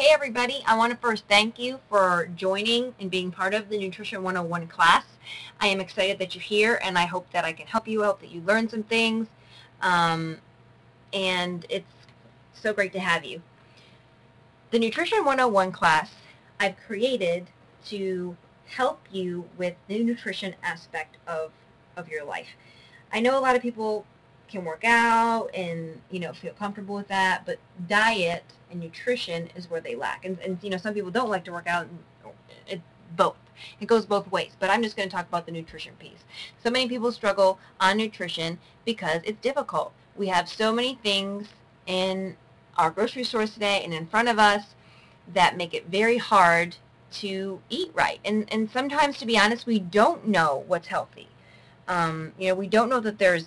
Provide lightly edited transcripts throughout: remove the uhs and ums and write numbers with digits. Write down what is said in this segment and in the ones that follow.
Hey everybody, I want to first thank you for joining and being part of the Nutrition 101 class. I am excited that you're here and I hope that I can help you out, that you learn some things, and it's so great to have you. The Nutrition 101 class I've created to help you with the nutrition aspect of your life. I know a lot of people can work out and, you know, feel comfortable with that, but diet and nutrition is where they lack. And you know, some people don't like to work out, and it goes both ways, but I'm just going to talk about the nutrition piece. So many people struggle on nutrition because it's difficult. We have so many things in our grocery stores today and in front of us that make it very hard to eat right. And sometimes, to be honest, we don't know what's healthy. You know, we don't know that there's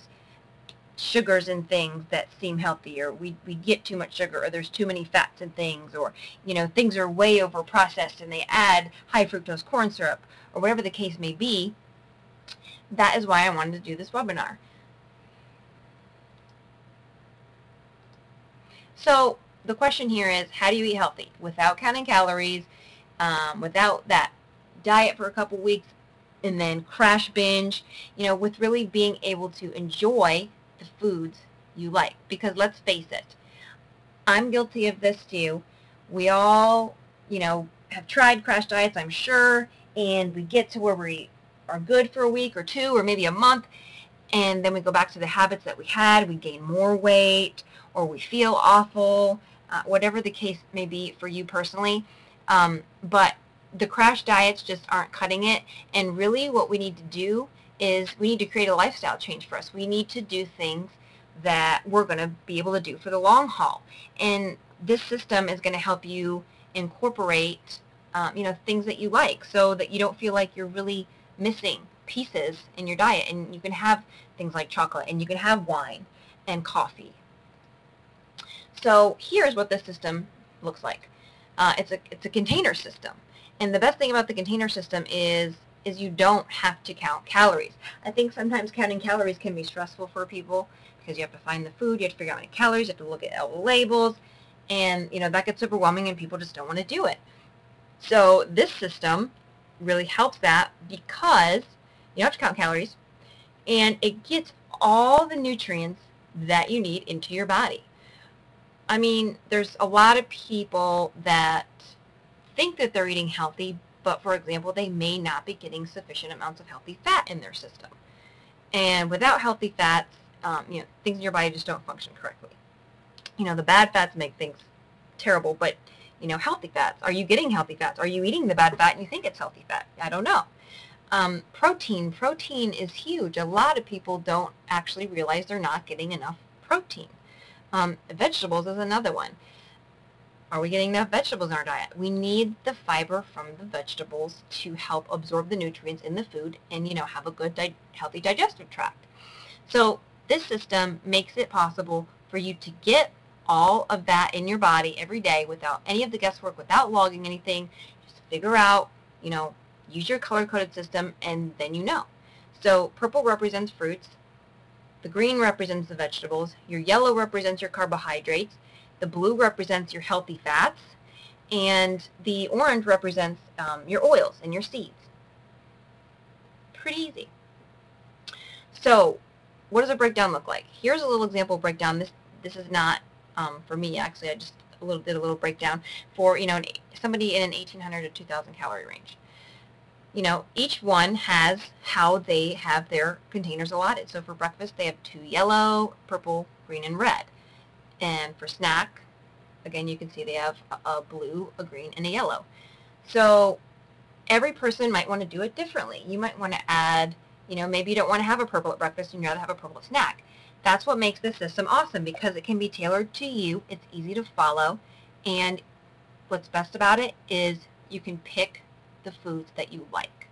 sugars and things that seem healthy, or we get too much sugar, or there's too many fats and things, or, you know, things are way over processed and they add high fructose corn syrup, or whatever the case may be. That is why I wanted to do this webinar. So the question here is, how do you eat healthy without counting calories, without that diet for a couple weeks and then crash binge, you know, with really being able to enjoy the foods you like? Because let's face it, I'm guilty of this too. We all, you know, have tried crash diets, I'm sure, and we get to where we are good for a week or two or maybe a month, and then we go back to the habits that we had. We gain more weight, or we feel awful, whatever the case may be for you personally. But the crash diets just aren't cutting it, and really what we need to do is we need to create a lifestyle change for us. We need to do things that we're going to be able to do for the long haul. And this system is going to help you incorporate, you know, things that you like, so that you don't feel like you're really missing pieces in your diet. And you can have things like chocolate, and you can have wine and coffee. So here's what this system looks like. It's a container system. And the best thing about the container system is you don't have to count calories. I think sometimes counting calories can be stressful for people because you have to find the food, you have to figure out how many calories, you have to look at all the labels, and, you know, that gets overwhelming and people just don't want to do it. So this system really helps that, because you don't have to count calories and it gets all the nutrients that you need into your body. I mean, there's a lot of people that think that they're eating healthy, but, for example, they may not be getting sufficient amounts of healthy fat in their system. And without healthy fats, you know, things in your body just don't function correctly. You know, the bad fats make things terrible, but, you know, healthy fats. Are you getting healthy fats? Are you eating the bad fat and you think it's healthy fat? I don't know. Protein. Protein is huge. A lot of people don't actually realize they're not getting enough protein. Vegetables is another one. Are we getting enough vegetables in our diet? We need the fiber from the vegetables to help absorb the nutrients in the food and, you know, have a good, healthy digestive tract. So this system makes it possible for you to get all of that in your body every day without any of the guesswork, without logging anything. Just figure out, you know, use your color-coded system, and then you know. So purple represents fruits. The green represents the vegetables. Your yellow represents your carbohydrates. The blue represents your healthy fats, and the orange represents your oils and your seeds. Pretty easy. So what does a breakdown look like? Here's a little example breakdown. This is not for me, actually. I just did a little breakdown for, you know, somebody in an 1,800 to 2,000 calorie range. You know, each one has how they have their containers allotted. So for breakfast, they have two yellow, purple, green, and red. And for snack, again, you can see they have a blue, a green, and a yellow. So every person might want to do it differently. You might want to add, you know, maybe you don't want to have a purple at breakfast and you'd rather have a purple at snack. That's what makes this system awesome, because it can be tailored to you, it's easy to follow, and what's best about it is you can pick the foods that you like.